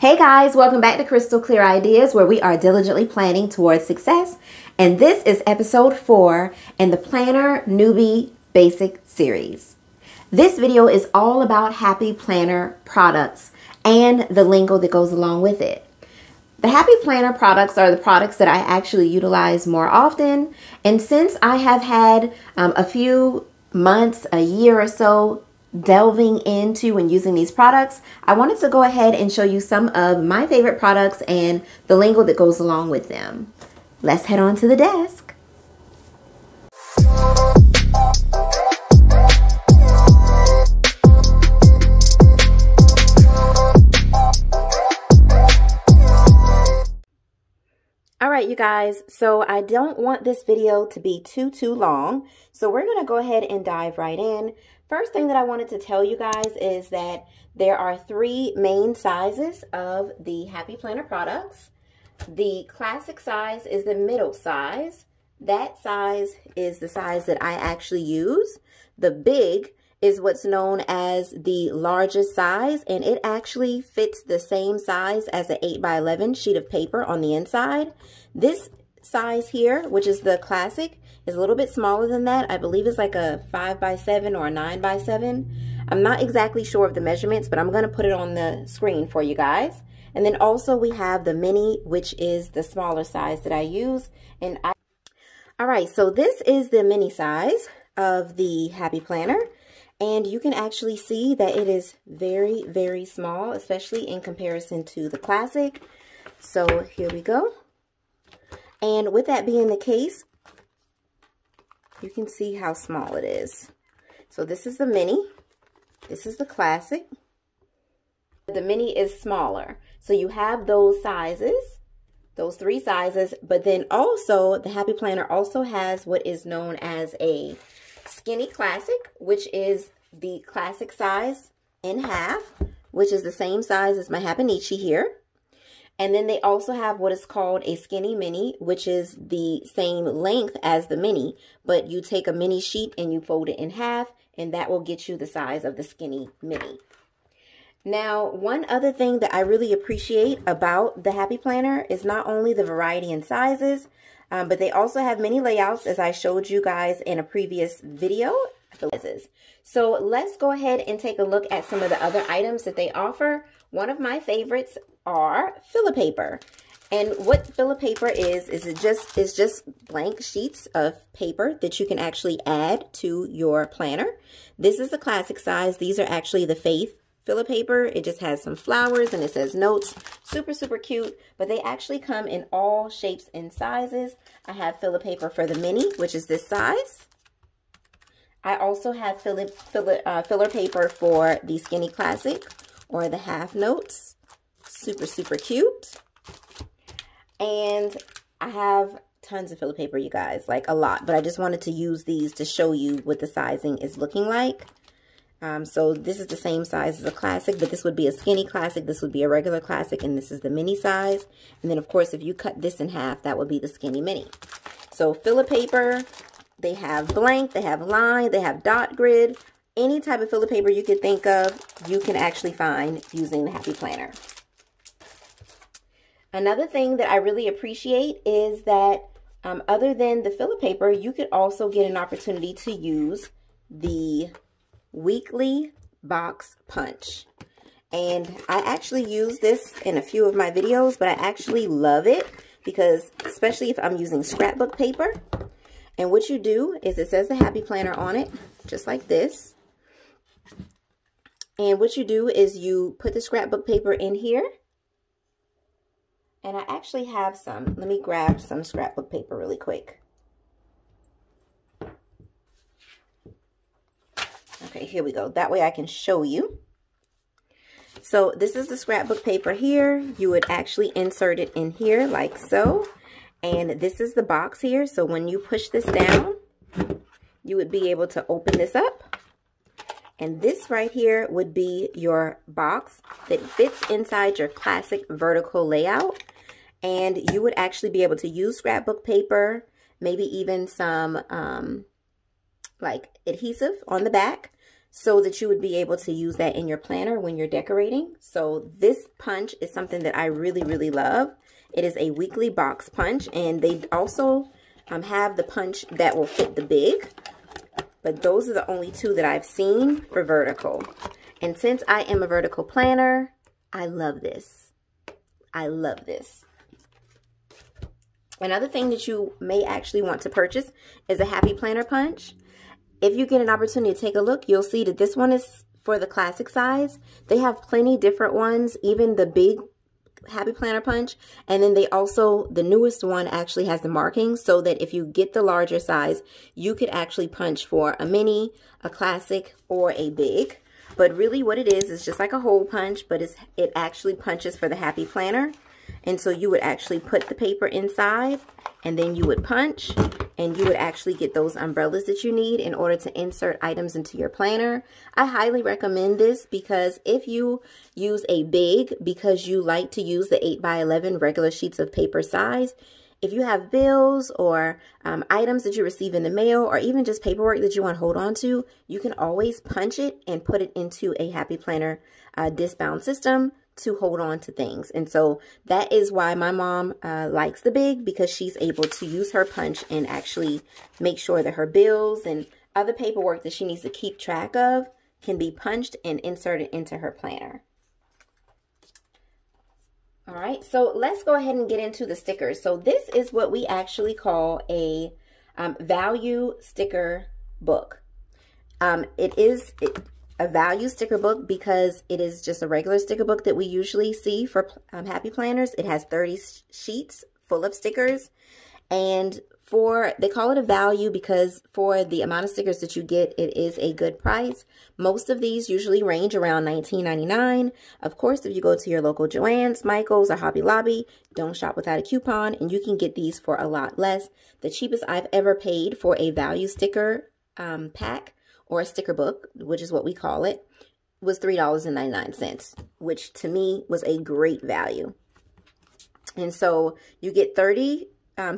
Hey guys, welcome back to Krystal Klear Ideas, where we are diligently planning towards success. And this is episode 4 in the Planner Newbie Basic Series. This video is all about Happy Planner products and the lingo that goes along with it. The Happy Planner products are the products that I actually utilize more often. And since I have had a few months, a year or so, delving into and using these products, I wanted to go ahead and show you some of my favorite products and the lingo that goes along with them. Let's head on to the desk. You guys, so I don't want this video to be too long, so we're gonna go ahead and dive right in. First thing that I wanted to tell you guys is that there are 3 main sizes of the Happy Planner products. The classic size is the middle size. That size is the size that I actually use. The big is what's known as the largest size, and it actually fits the same size as an 8x11 sheet of paper on the inside. This size here, which is the classic, is a little bit smaller than that. I believe it's like a 5x7 or a 9x7. I'm not exactly sure of the measurements, but I'm gonna put it on the screen for you guys. And then also we have the mini, which is the smaller size that I use. All right, so this is the mini size of the Happy Planner. And you can actually see that it is very, very small, especially in comparison to the classic. So here we go. And with that being the case, you can see how small it is. So this is the mini. This is the classic. The mini is smaller. So you have those sizes, those 3 sizes. But then also, the Happy Planner also has what is known as a skinny classic, which is the classic size in half, which is the same size as my Hobonichi here. And then they also have what is called a skinny mini, which is the same length as the mini, but you take a mini sheet and you fold it in half, and that will get you the size of the skinny mini. Now, one other thing that I really appreciate about the Happy Planner is not only the variety in sizes, but they also have many layouts, as I showed you guys in a previous video. So let's go ahead and take a look at some of the other items that they offer. One of my favorites are fill-a-paper. And what fill-a-paper is it's just blank sheets of paper that you can actually add to your planner. This is the classic size. These are actually the Faith fill-a-paper. It just has some flowers and it says notes. Super, super cute, but they actually come in all shapes and sizes. I have fill-a-paper for the mini, which is this size. I also have filler paper for the skinny classic or the half notes. Super, super cute. And I have tons of fill-a-paper, you guys, like a lot, but I just wanted to use these to show you what the sizing is looking like. So this is the same size as a classic, but this would be a skinny classic, this would be a regular classic, and this is the mini size. And then, of course, if you cut this in half, that would be the skinny mini. So fill-a-paper, they have blank, they have line, they have dot grid. Any type of fill-a-paper you could think of, you can actually find using the Happy Planner. Another thing that I really appreciate is that other than the fill-a-paper, you could also get an opportunity to use the weekly box punch, and I actually use this in a few of my videos, but I actually love it because especially if I'm using scrapbook paper. And what you do is it says the Happy Planner on it, just like this, and what you do is you put the scrapbook paper in here. And I actually have some, let me grab some scrapbook paper really quick. Okay, here we go. That way I can show you. So this is the scrapbook paper here. You would actually insert it in here like so. And this is the box here. So when you push this down, you would be able to open this up. And this right here would be your box that fits inside your classic vertical layout. And you would actually be able to use scrapbook paper, maybe even some like adhesive on the back so that you would be able to use that in your planner when you're decorating. So this punch is something that I really, really love. It is a weekly box punch, and they also have the punch that will fit the big. But those are the only two that I've seen for vertical. And since I am a vertical planner, I love this. I love this. Another thing that you may actually want to purchase is a Happy Planner punch. If you get an opportunity to take a look, you'll see that this one is for the classic size. They have plenty different ones, even the big Happy Planner punch. And then they also, the newest one actually has the markings so that if you get the larger size, you could actually punch for a mini, a classic, or a big. But really what it is just like a hole punch, but it actually punches for the Happy Planner. And so you would actually put the paper inside, and then you would punch, and you would actually get those umbrellas that you need in order to insert items into your planner. I highly recommend this because if you use a big, because you like to use the 8 by 11 regular sheets of paper size, if you have bills or items that you receive in the mail, or even just paperwork that you want to hold on to, you can always punch it and put it into a Happy Planner disc-bound system to hold on to things. And so that is why my mom likes the big, because she's able to use her punch and actually make sure that her bills and other paperwork that she needs to keep track of can be punched and inserted into her planner. All right, so let's go ahead and get into the stickers. So this is what we actually call a value sticker book. It is a value sticker book because it is just a regular sticker book that we usually see for Happy Planners. It has 30 sheets full of stickers, and they call it a value because for the amount of stickers that you get, it is a good price. Most of these usually range around $19.99. Of course, if you go to your local Joann's, Michael's, or Hobby Lobby, don't shop without a coupon, and you can get these for a lot less. The cheapest I've ever paid for a value sticker pack, or a sticker book, which is what we call it, was $3.99, which to me was a great value. And so you get 30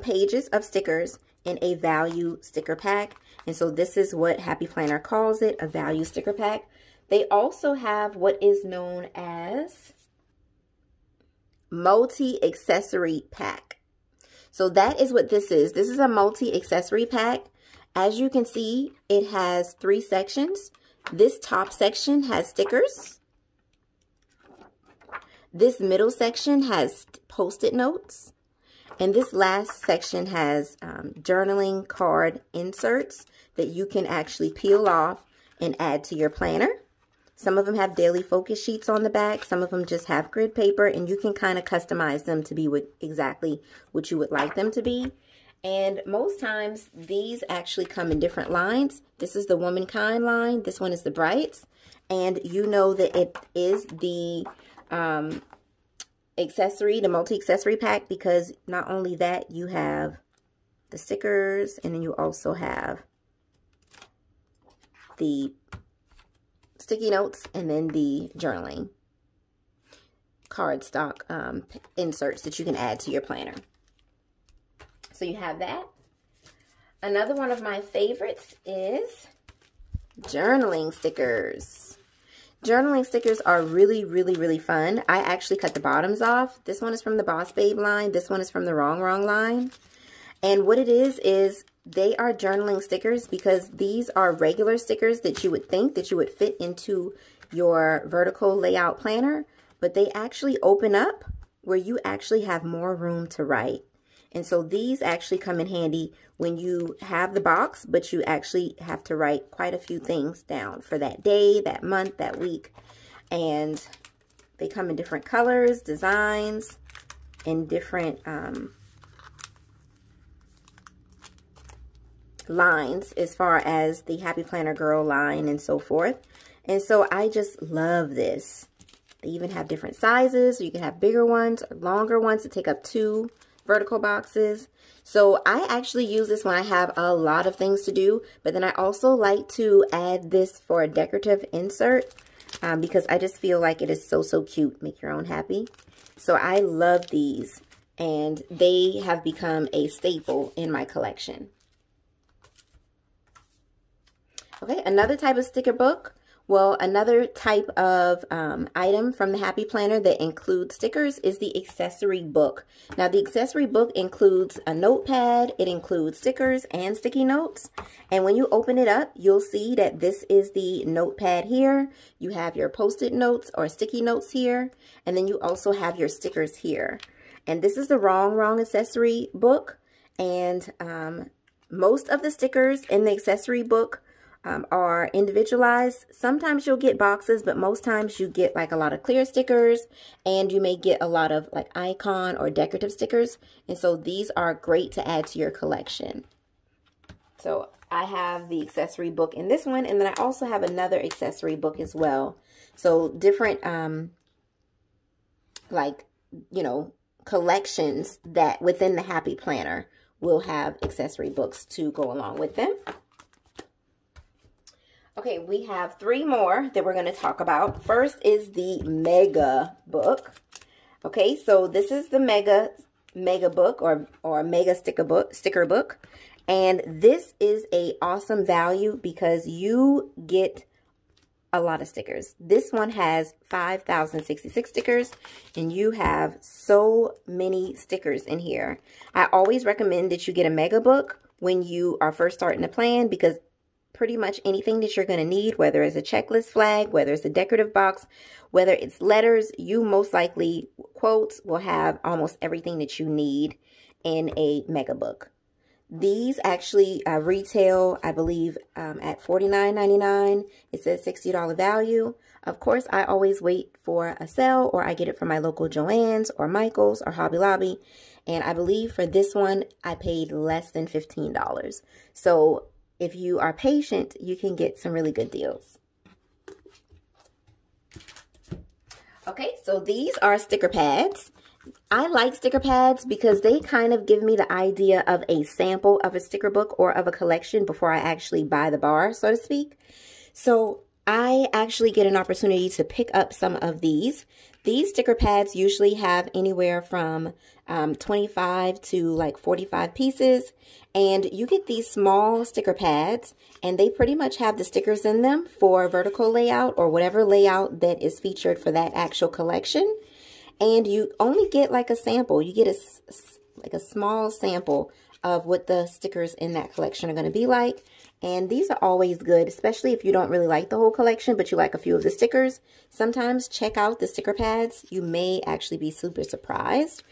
pages of stickers in a value sticker pack. And so this is what Happy Planner calls it, a value sticker pack. They also have what is known as multi-accessory pack. So that is what this is. This is a multi-accessory pack. As you can see, it has 3 sections. This top section has stickers. This middle section has post-it notes. And this last section has journaling card inserts that you can actually peel off and add to your planner. Some of them have daily focus sheets on the back. Some of them just have grid paper, and you can kind of customize them to be exactly what you would like them to be. And most times these actually come in different lines. This is the Womankind line. This one is the Brights. And you know that it is the accessory, the multi-accessory pack, because not only that, you have the stickers, and then you also have the sticky notes, and then the journaling cardstock inserts that you can add to your planner. So you have that. Another one of my favorites is journaling stickers. Journaling stickers are really, really, really fun. I actually cut the bottoms off. This one is from the Boss Babe line. This one is from the Wrong Wrong line. And what it is they are journaling stickers because these are regular stickers that you would think that you would fit into your vertical layout planner, but they actually open up where you actually have more room to write. And so these actually come in handy when you have the box, but you actually have to write quite a few things down for that day, that month, that week. And they come in different colors, designs, and different lines as far as the Happy Planner Girl line and so forth. And so I just love this. They even have different sizes. So you can have bigger ones or longer ones that take up 2 vertical boxes. So I actually use this when I have a lot of things to do, but then I also like to add this for a decorative insert because I just feel like it is so, so cute. Make your own happy. So I love these, and they have become a staple in my collection. Okay, another type of sticker book Well, another type of item from the Happy Planner that includes stickers is the accessory book. Now, the accessory book includes a notepad, it includes stickers and sticky notes. And when you open it up, you'll see that this is the notepad here. You have your post-it notes or sticky notes here. And then you also have your stickers here. And this is the Wrong Wrong accessory book. And most of the stickers in the accessory book are individualized. Sometimes you'll get boxes, but most times you get like a lot of clear stickers, and you may get a lot of like icon or decorative stickers. And so these are great to add to your collection. So I have the accessory book in this one, and then I also have another accessory book as well. So different like, you know, collections that within the Happy Planner will have accessory books to go along with them. Okay, we have three more that we're going to talk about. First is the Mega book. Okay, so this is the Mega book or Mega sticker book. And this is an awesome value because you get a lot of stickers. This one has 5,066 stickers, and you have so many stickers in here. I always recommend that you get a Mega book when you are first starting to plan, because pretty much anything that you're going to need, whether it's a checklist flag, whether it's a decorative box, whether it's letters, you most likely, quotes, will have almost everything that you need in a Mega book. These actually retail, I believe, at $49.99. It says $60 value. Of course, I always wait for a sale, or I get it from my local Joann's or Michael's or Hobby Lobby. And I believe for this one, I paid less than $15. So if you are patient, you can get some really good deals. Okay, so these are sticker pads. I like sticker pads because they kind of give me the idea of a sample of a sticker book or of a collection before I actually buy the bar, so to speak. So I actually get an opportunity to pick up some of these. These sticker pads usually have anywhere from 25 to like 45 pieces, and you get these small sticker pads, and they pretty much have the stickers in them for vertical layout or whatever layout that is featured for that actual collection. And you only get like a sample. You get a small sample of what the stickers in that collection are going to be like. And these are always good, especially if you don't really like the whole collection, but you like a few of the stickers. Sometimes check out the sticker pads. You may actually be super surprised.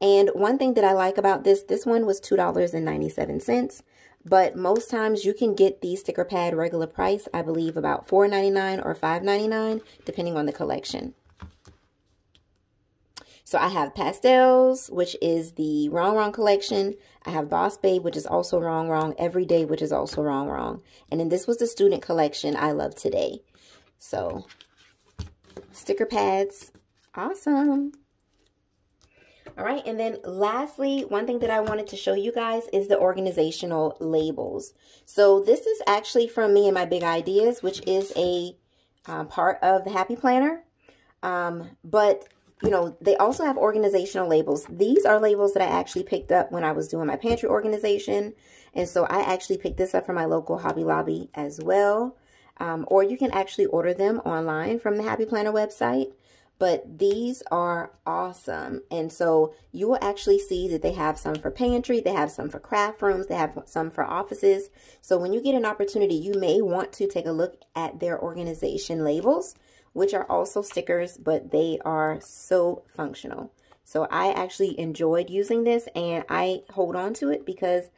And one thing that I like about this one was $2.97. But most times you can get the sticker pad regular price, I believe about $4.99 or $5.99, depending on the collection. So I have Pastels, which is the Wrong Wrong collection. I have Boss Babe, which is also Wrong Wrong. Everyday, which is also Wrong Wrong. And then this was the student collection, I Love Today. So sticker pads, awesome. All right, and then lastly, one thing that I wanted to show you guys is the organizational labels. So this is actually from Me and My Big Ideas, which is a part of the Happy Planner. But you know, they also have organizational labels. These are labels that I actually picked up when I was doing my pantry organization. And so I actually picked this up from my local Hobby Lobby as well. Or you can actually order them online from the Happy Planner website. But these are awesome. And so you will actually see that they have some for pantry, they have some for craft rooms, they have some for offices. So when you get an opportunity, you may want to take a look at their organization labels, which are also stickers, but they are so functional. So I actually enjoyed using this, and I hold on to it because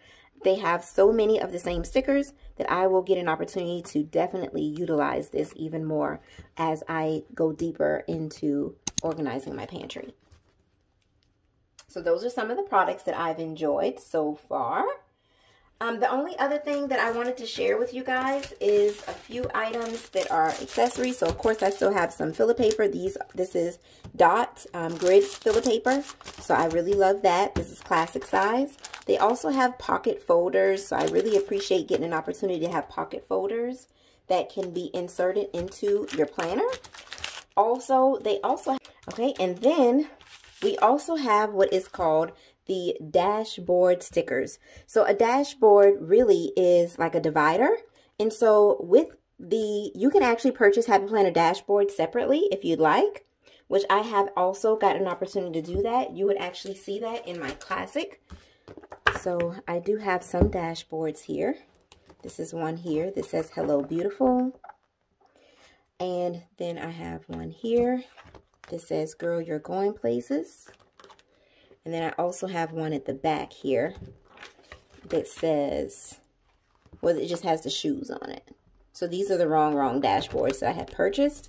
they have so many of the same stickers that I will get an opportunity to definitely utilize this even more as I go deeper into organizing my pantry. So those are some of the products that I've enjoyed so far. The only other thing that I wanted to share with you guys is a few items that are accessories. So, of course, I still have some filler paper. This is dot grid filler paper. So I really love that. This is classic size. They also have pocket folders. So I really appreciate getting an opportunity to have pocket folders that can be inserted into your planner. Also, they also have, okay, and then we also have what is called the dashboard stickers. So a dashboard really is like a divider. And so with You can actually purchase Happy Planner Dashboard separately if you'd like, which I have also got an opportunity to do that. You would actually see that in my classic. So I do have some dashboards here. This is one here that says Hello Beautiful. And then I have one here that says Girl, You're Going Places. And then I also have one at the back here that says, well, it just has the shoes on it. So these are the Wrong Wrong dashboards that I had purchased.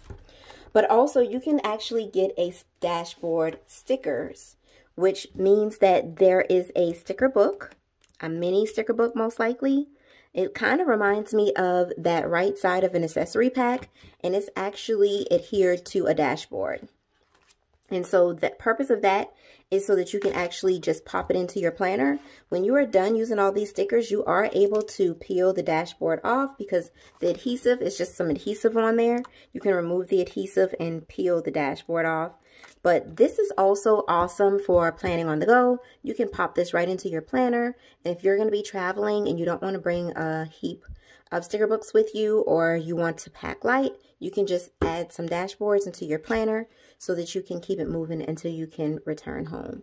But also you can actually get a dashboard stickers, which means that there is a sticker book, a mini sticker book most likely. It kind of reminds me of that right side of an accessory pack, and it's actually adhered to a dashboard. And so the purpose of that is so that you can actually just pop it into your planner. When you are done using all these stickers, you are able to peel the dashboard off because the adhesive is just some adhesive on there. You can remove the adhesive and peel the dashboard off. But this is also awesome for planning on the go. You can pop this right into your planner. And if you're going to be traveling and you don't want to bring a heap of sticker books with you, or you want to pack light, you can just add some dashboards into your planner so that you can keep it moving until you can return home.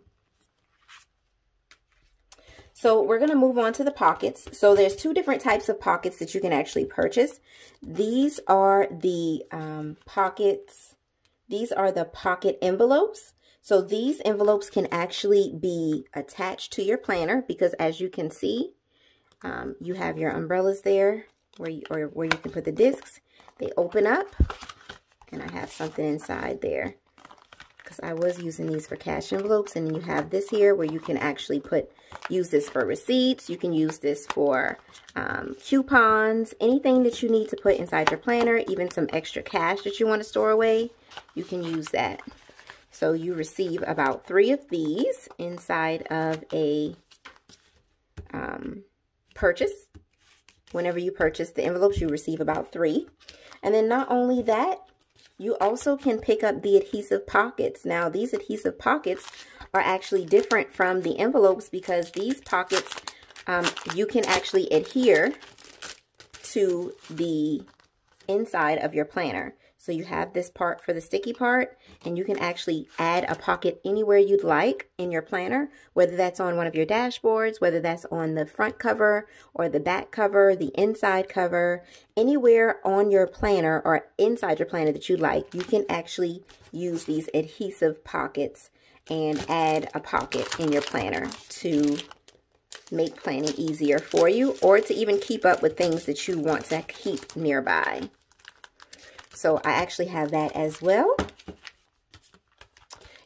So we're going to move on to the pockets. So there's two different types of pockets that you can actually purchase. These are the pockets. These are the pocket envelopes. So these envelopes can actually be attached to your planner because, as you can see, you have your umbrellas there where you can put the discs. They open up, and I have something inside there because I was using these for cash envelopes. And then you have this here where you can actually use this for receipts. You can use this for coupons, anything that you need to put inside your planner, even some extra cash that you want to store away. You can use that. So you receive about 3 of these inside of a purchase. Whenever you purchase the envelopes, you receive about 3. And then not only that, you also can pick up the adhesive pockets. Now these adhesive pockets are actually different from the envelopes because these pockets, you can actually adhere to the inside of your planner. So you have this part for the sticky part, and you can actually add a pocket anywhere you'd like in your planner, whether that's on one of your dashboards, whether that's on the front cover or the back cover, the inside cover, anywhere on your planner or inside your planner that you like, you can actually use these adhesive pockets and add a pocket in your planner to make planning easier for you or to even keep up with things that you want to keep nearby. So I actually have that as well.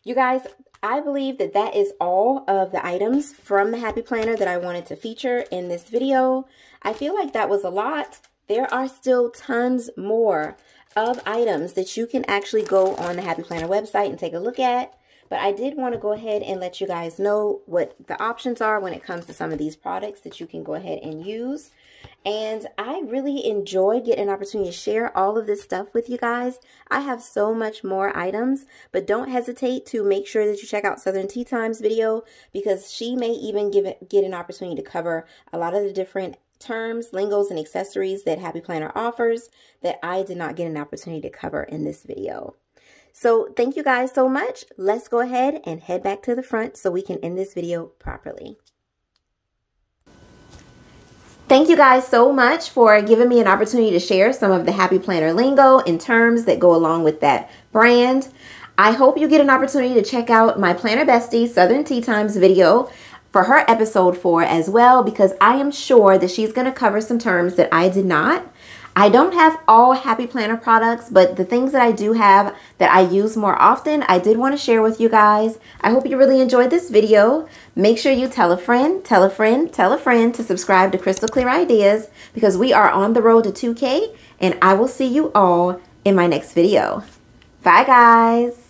You guys, I believe that that is all of the items from the Happy Planner that I wanted to feature in this video. I feel like that was a lot. There are still tons more of items that you can actually go on the Happy Planner website and take a look at. But I did want to go ahead and let you guys know what the options are when it comes to some of these products that you can go ahead and use. And I really enjoy getting an opportunity to share all of this stuff with you guys. I have so much more items, but don't hesitate to make sure that you check out Southern Tea Time's video because she may even get an opportunity to cover a lot of the different terms, lingos, and accessories that Happy Planner offers that I did not get an opportunity to cover in this video. So thank you guys so much. Let's go ahead and head back to the front so we can end this video properly. Thank you guys so much for giving me an opportunity to share some of the Happy Planner lingo and terms that go along with that brand. I hope you get an opportunity to check out my planner bestie, Southern Tea Time's video for her episode 4 as well, because I am sure that she's going to cover some terms that I did not. I don't have all Happy Planner products, but the things that I do have that I use more often, I did want to share with you guys. I hope you really enjoyed this video. Make sure you tell a friend, tell a friend, tell a friend to subscribe to Krystal Klear Ideas because we are on the road to 2K, and I will see you all in my next video. Bye, guys.